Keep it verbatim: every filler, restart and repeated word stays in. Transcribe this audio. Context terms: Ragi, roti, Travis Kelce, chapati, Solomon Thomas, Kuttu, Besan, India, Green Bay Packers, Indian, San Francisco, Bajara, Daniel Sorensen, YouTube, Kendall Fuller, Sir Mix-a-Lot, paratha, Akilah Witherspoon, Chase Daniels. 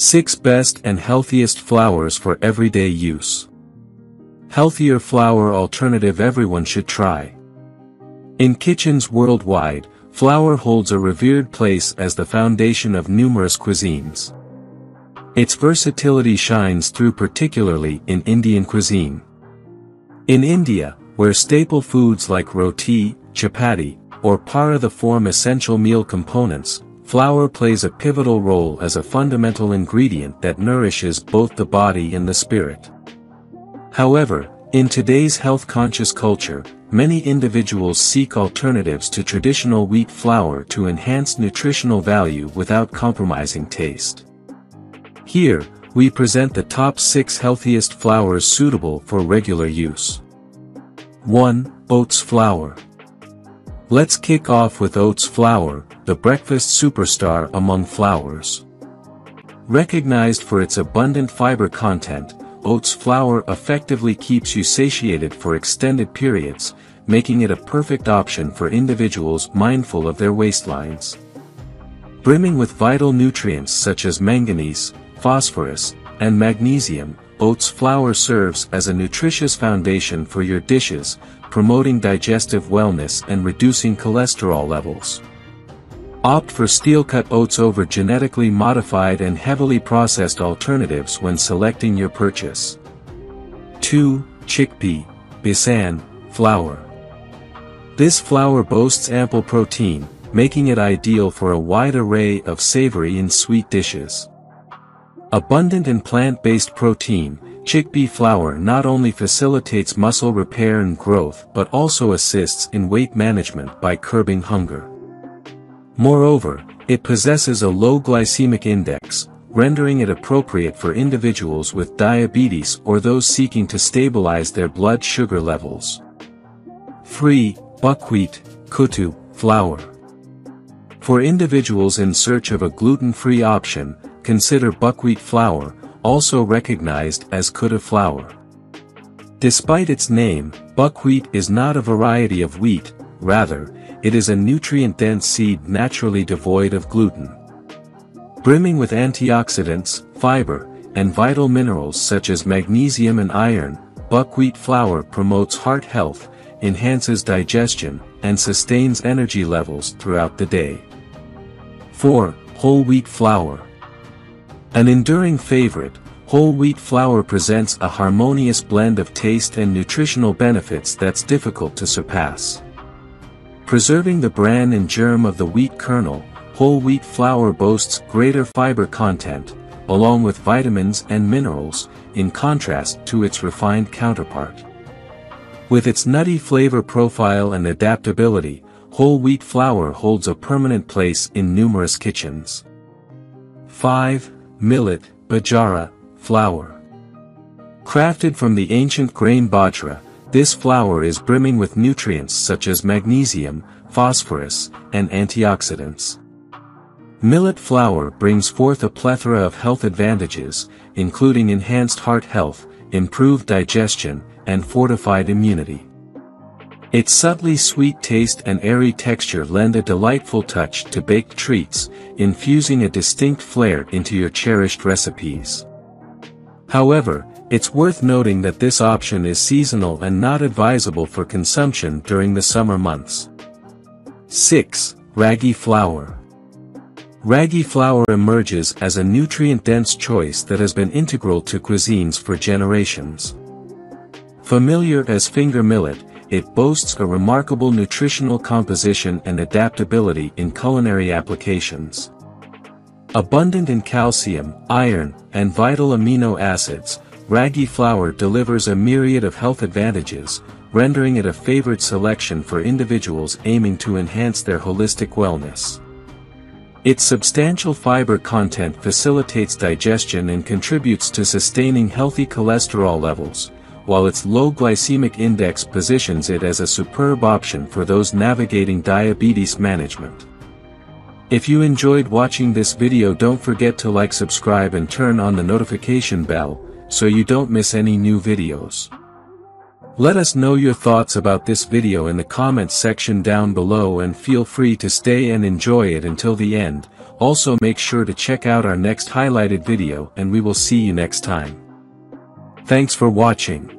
six Best and Healthiest Flours for Everyday Use. Healthier flour alternative everyone should try. In kitchens worldwide, flour holds a revered place as the foundation of numerous cuisines. Its versatility shines through particularly in Indian cuisine. In India, where staple foods like roti, chapati, or paratha form essential meal components, flour plays a pivotal role as a fundamental ingredient that nourishes both the body and the spirit. However, in today's health-conscious culture, many individuals seek alternatives to traditional wheat flour to enhance nutritional value without compromising taste. Here, we present the top six healthiest flours suitable for regular use. one Oats flour. Let's kick off with oats flour, the breakfast superstar among flours. Recognized for its abundant fiber content, oats flour effectively keeps you satiated for extended periods, making it a perfect option for individuals mindful of their waistlines. Brimming with vital nutrients such as manganese, phosphorus, and magnesium, oats flour serves as a nutritious foundation for your dishes, promoting digestive wellness and reducing cholesterol levels. Opt for steel-cut oats over genetically modified and heavily processed alternatives when selecting your purchase. two Chickpea, Besan, flour. This flour boasts ample protein, making it ideal for a wide array of savory and sweet dishes. Abundant in plant-based protein, chickpea flour not only facilitates muscle repair and growth but also assists in weight management by curbing hunger. Moreover, it possesses a low glycemic index, rendering it appropriate for individuals with diabetes or those seeking to stabilize their blood sugar levels. three Buckwheat, Kuttu, flour. For individuals in search of a gluten-free option, consider buckwheat flour, also recognized as Kuttu flour. Despite its name, buckwheat is not a variety of wheat, rather, it is a nutrient-dense seed naturally devoid of gluten. Brimming with antioxidants, fiber, and vital minerals such as magnesium and iron, buckwheat flour promotes heart health, enhances digestion, and sustains energy levels throughout the day. four Whole wheat flour. An enduring favorite, whole wheat flour presents a harmonious blend of taste and nutritional benefits that's difficult to surpass. Preserving the bran and germ of the wheat kernel, whole wheat flour boasts greater fiber content, along with vitamins and minerals, in contrast to its refined counterpart. With its nutty flavor profile and adaptability, whole wheat flour holds a permanent place in numerous kitchens. five Millet, Bajara, flour. Crafted from the ancient grain Bajra, this flour is brimming with nutrients such as magnesium, phosphorus, and antioxidants. Millet flour brings forth a plethora of health advantages, including enhanced heart health, improved digestion, and fortified immunity. Its subtly sweet taste and airy texture lend a delightful touch to baked treats, infusing a distinct flair into your cherished recipes. However, it's worth noting that this option is seasonal and not advisable for consumption during the summer months. six Ragi flour. Ragi flour emerges as a nutrient-dense choice that has been integral to cuisines for generations. Familiar as finger millet, it boasts a remarkable nutritional composition and adaptability in culinary applications. Abundant in calcium, iron, and vital amino acids, ragi flour delivers a myriad of health advantages, rendering it a favored selection for individuals aiming to enhance their holistic wellness. Its substantial fiber content facilitates digestion and contributes to sustaining healthy cholesterol levels, while its low glycemic index positions it as a superb option for those navigating diabetes management. If you enjoyed watching this video, don't forget to like, subscribe, and turn on the notification bell, so you don't miss any new videos. Let us know your thoughts about this video in the comments section down below, and feel free to stay and enjoy it until the end. Also make sure to check out our next highlighted video and we will see you next time. Thanks for watching.